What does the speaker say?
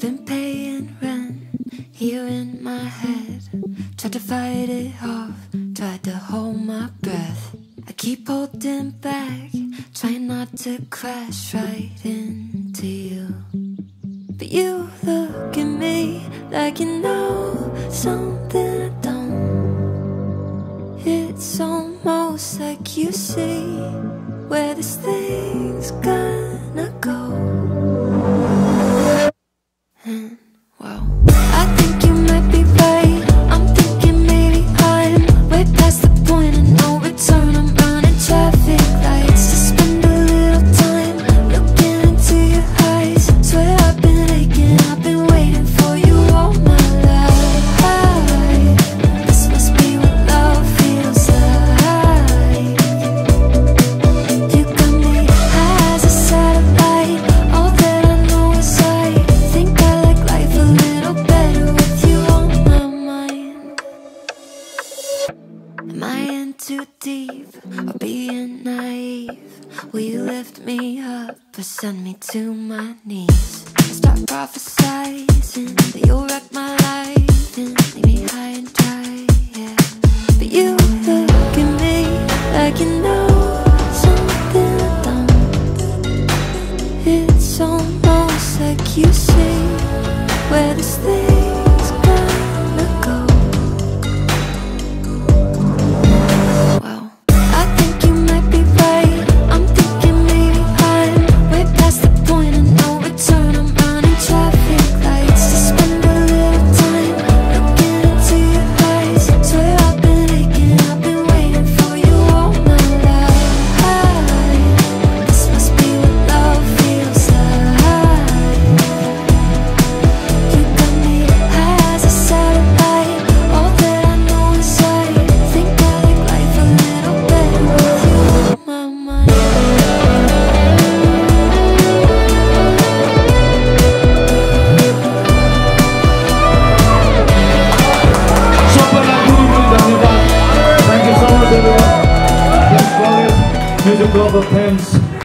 I've been paying rent here in my head. Tried to fight it off, tried to hold my breath. I keep holding back, trying not to crash right into you. But you look at me like you know something I don't. It's almost like you see where this thing's gonna go. And well, I think you might be right. I'm thinking maybe I'm way past the point of no return. I'm running traffic lights to spend a little time looking into your eyes. Swear I've been aching, I've been waiting for you all my life. This must be what love feels like. You got me high as a satellite. All that I know is I think I am I in too deep or being naive? Will you lift me up or send me to my knees? I start prophesizing that you'll wreck my life and leave me high and dry, yeah. But you look at me like you know something I don't. It's almost like you see where this thing's gonna go. Music Global Pens.